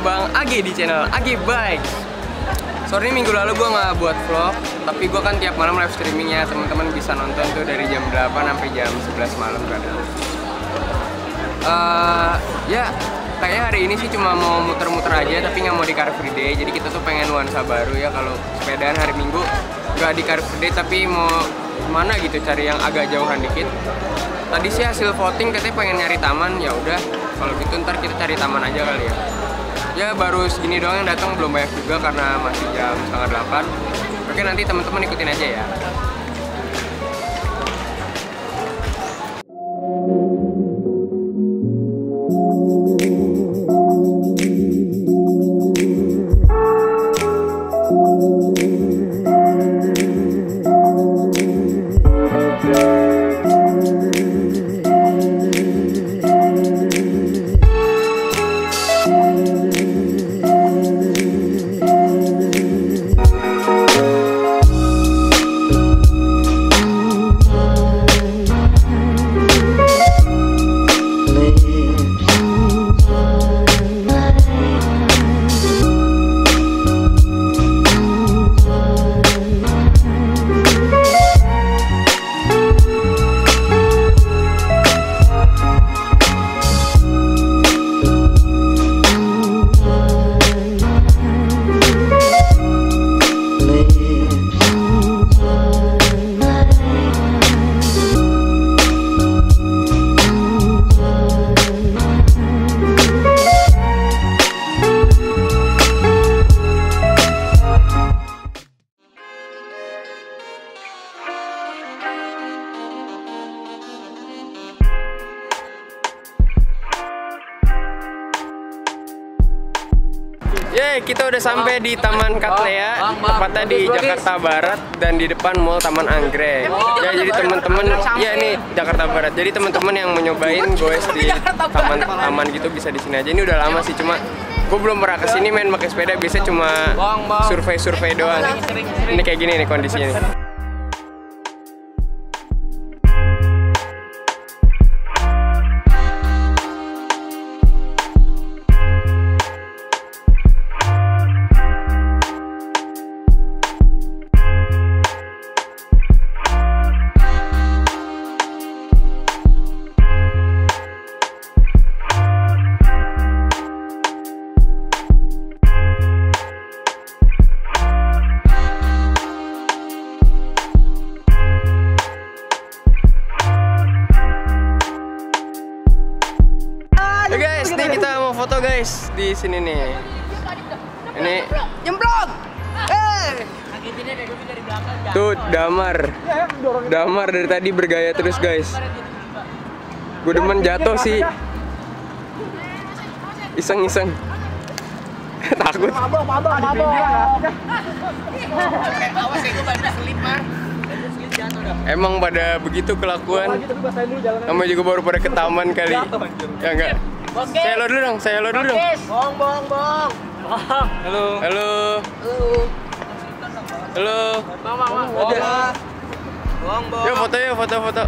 sama Bang Agi di channel Agi Bikes. Sorry minggu lalu gue nggak buat vlog, tapi gue kan tiap malam live streamingnya, teman-teman bisa nonton tuh dari jam 8 sampai jam 11 malam kadang. Ya kayaknya hari ini sih cuma mau muter-muter aja, tapi nggak mau di Car Free Day. Jadi kita tuh pengen nuansa baru ya, kalau sepedaan hari Minggu nggak di Car Free Day, tapi mau mana gitu cari yang agak jauhan dikit. Tadi sih hasil voting katanya pengen nyari taman, ya udah kalau gitu ntar kita cari taman aja kali ya. Ya baru segini doang yang datang, belum banyak juga karena masih jam 7:30. Oke, nanti teman-teman ikutin aja ya. Kita udah sampai di Taman Cattleya, tepatnya di Jakarta Barat dan di depan Mall Taman Anggrek. Ya, jadi teman-teman, ya ini Jakarta Barat. Jadi teman-teman yang mau nyobain goes di taman-taman gitu bisa di sini aja. Ini udah lama sih, cuma gue belum pernah kesini main pakai sepeda. Biasanya cuma survei-survei doang. Ini kayak gini nih kondisinya. Nih. Guys, di sini nih. Ini nyemplung. Tuh damar dari tadi bergaya terus guys. Gue demen jatuh sih. Iseng-iseng. Takut. Emang pada begitu kelakuan. Kamu juga baru pada ke taman kali. Ya enggak. Saya hello dulu dong, Bong. Halo. Bong. Yuk foto ya, foto.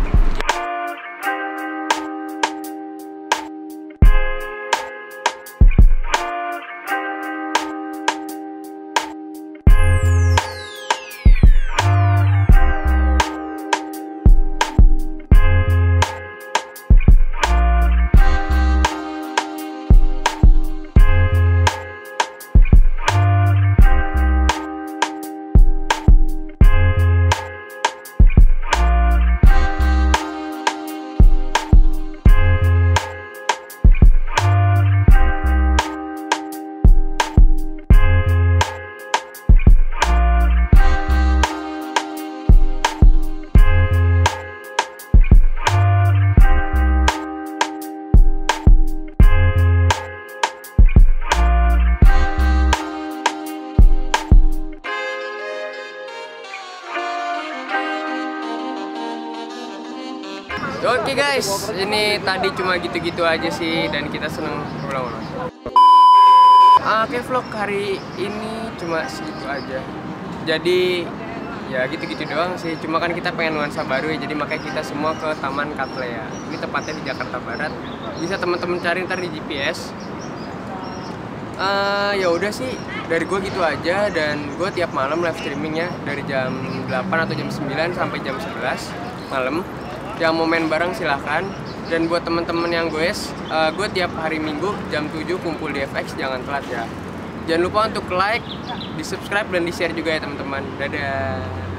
Oke guys, ini tadi cuma gitu-gitu aja sih dan kita seneng ulang-ulang. Oke, vlog hari ini cuma segitu aja. Jadi ya gitu-gitu doang sih. Cuma kan kita pengen nuansa baru ya, jadi makanya kita semua ke Taman Cattleya. Ini tepatnya di Jakarta Barat. Bisa teman-teman cari ntar di GPS. Ya udah sih, dari gue gitu aja. Dan gue tiap malam live streaming ya, dari jam 8 atau jam 9 sampai jam 11 malam. Yang mau main bareng silahkan. Dan buat temen-temen yang gue tiap hari Minggu jam 7 kumpul di FX, jangan telat ya. Jangan lupa untuk like, di subscribe, dan di share juga ya teman-teman. Dadah.